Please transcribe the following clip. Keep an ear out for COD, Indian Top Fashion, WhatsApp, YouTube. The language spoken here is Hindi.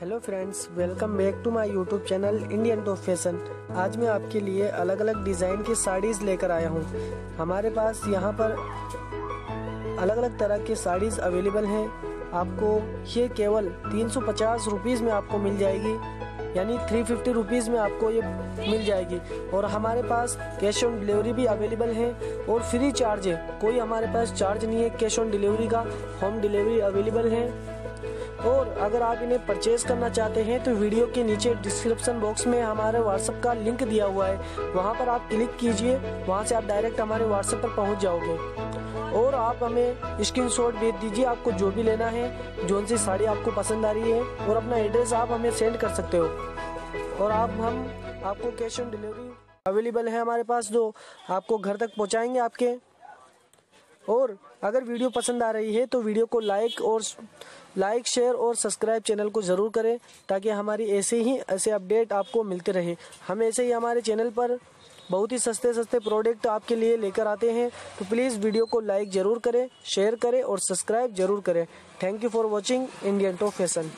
Hello friends, welcome back to my YouTube channel Indian top fashion. आज मैं आपके लिए अलग अलग डिज़ाइन की साड़ीज़ लेकर आया हूँ। हमारे पास यहाँ पर अलग अलग तरह की साड़ीज़ अवेलेबल हैं। आपको ये केवल 350 रुपीज़ में आपको मिल जाएगी, यानी 350 रुपीज़ में आपको ये मिल जाएगी। और हमारे पास कैश ऑन डिलीवरी भी अवेलेबल है और फ्री चार्ज है, कोई हमारे पास चार्ज नहीं है कैश ऑन डिलीवरी का। होम डिलीवरी अवेलेबल है। और अगर आप इन्हें परचेज़ करना चाहते हैं तो वीडियो के नीचे डिस्क्रिप्शन बॉक्स में हमारे व्हाट्सएप का लिंक दिया हुआ है, वहां पर आप क्लिक कीजिए, वहां से आप डायरेक्ट हमारे व्हाट्सएप पर पहुंच जाओगे। और आप हमें स्क्रीनशॉट भेज दीजिए आपको जो भी लेना है, जौन सी साड़ी आपको पसंद आ रही है, और अपना एड्रेस आप हमें सेंड कर सकते हो। और हम आपको कैश ऑन डिलीवरी अवेलेबल है हमारे पास, जो आपको घर तक पहुँचाएँगे आपके। और अगर वीडियो पसंद आ रही है तो वीडियो को लाइक शेयर और सब्सक्राइब चैनल को ज़रूर करें, ताकि हमारी ऐसे अपडेट आपको मिलते रहे। हम ऐसे ही हमारे चैनल पर बहुत ही सस्ते प्रोडक्ट आपके लिए लेकर आते हैं। तो प्लीज़ वीडियो को लाइक ज़रूर करें, शेयर करें और सब्सक्राइब ज़रूर करें। Thank you for watching Indian top fashion.